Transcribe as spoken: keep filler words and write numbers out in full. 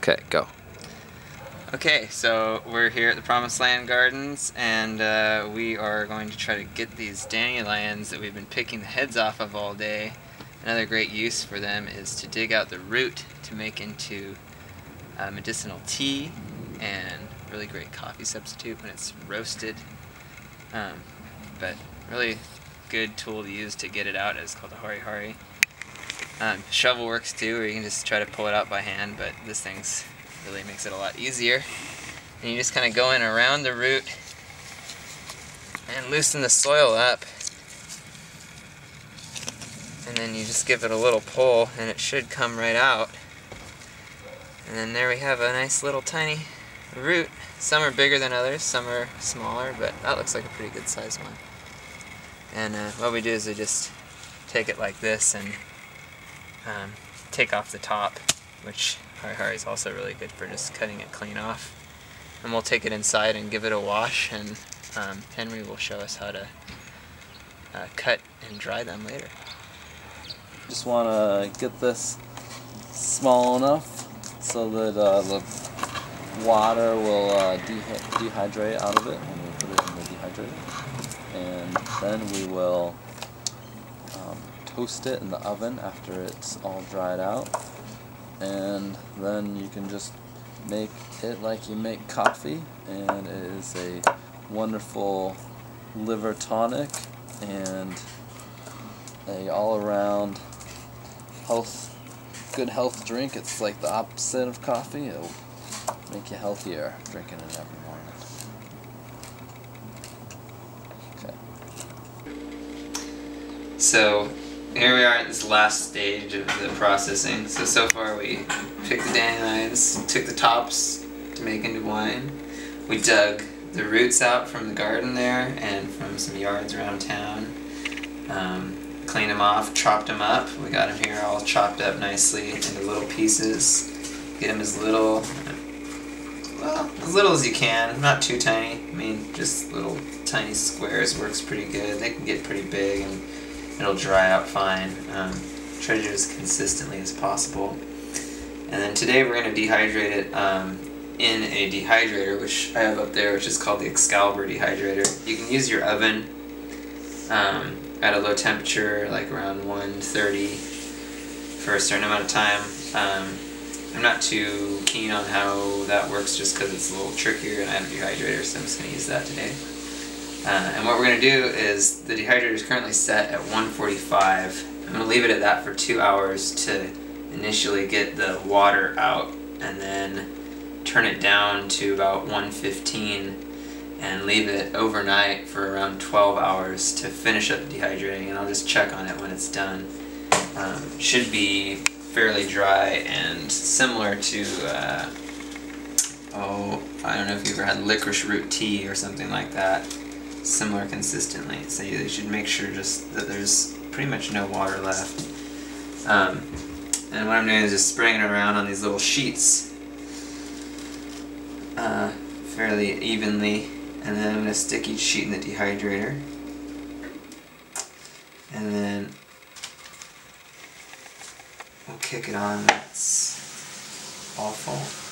Okay, go. Okay, so we're here at the Promised Land Gardens, and uh, we are going to try to get these dandelions that we've been picking the heads off of all day. Another great use for them is to dig out the root to make into uh, medicinal tea and really great coffee substitute when it's roasted. Um, but really good tool to use to get it out is called a hori hori. Um, shovel works too, where you can just try to pull it out by hand, but this thing's really makes it a lot easier. And you just kind of go in around the root and loosen the soil up, and then you just give it a little pull and it should come right out. And then there we have a nice little tiny root. Some are bigger than others, some are smaller, but that looks like a pretty good sized one. And uh, what we do is we just take it like this and um, take off the top, which hori hori is also really good for just cutting it clean off. And we'll take it inside and give it a wash, and um, Henry will show us how to uh, cut and dry them later. Just want to get this small enough so that uh, the water will uh, de dehydrate out of it when we put it in the dehydrator. And then we will um, toast it in the oven after it's all dried out. And then you can just make it like you make coffee, and it is a wonderful liver tonic and a all-around health, good health drink. It's like the opposite of coffee. It'll make you healthier drinking it every morning. Okay. So here we are at this last stage of the processing. So, so far we picked the dandelions, took the tops to make into wine. We dug the roots out from the garden there and from some yards around town. Um, cleaned them off, chopped them up. We got them here all chopped up nicely into little pieces. Get them as little, well, as little as you can, not too tiny. I mean, just little tiny squares works pretty good. They can get pretty big and it'll dry out fine. Um, try to do it as consistently as possible. And then today we're going to dehydrate it um, in a dehydrator, which I have up there, which is called the Excalibur Dehydrator. You can use your oven um, at a low temperature, like around one thirty, for a certain amount of time. Um, I'm not too keen on how that works just because it's a little trickier and I have a dehydrator, so I'm just going to use that today. Uh, and what we're going to do is, the dehydrator is currently set at one forty-five. I'm going to leave it at that for two hours to initially get the water out, and then turn it down to about one fifteen and leave it overnight for around twelve hours to finish up dehydrating, and I'll just check on it when it's done. Um, should be fairly dry and similar to uh, oh, I don't know if you've ever had licorice root tea or something like that. Similar consistently, so you should make sure just that there's pretty much no water left. Um, and what I'm doing is just spraying it around on these little sheets uh, fairly evenly, and then I'm going to stick each sheet in the dehydrator, and then we'll kick it on. That's awful.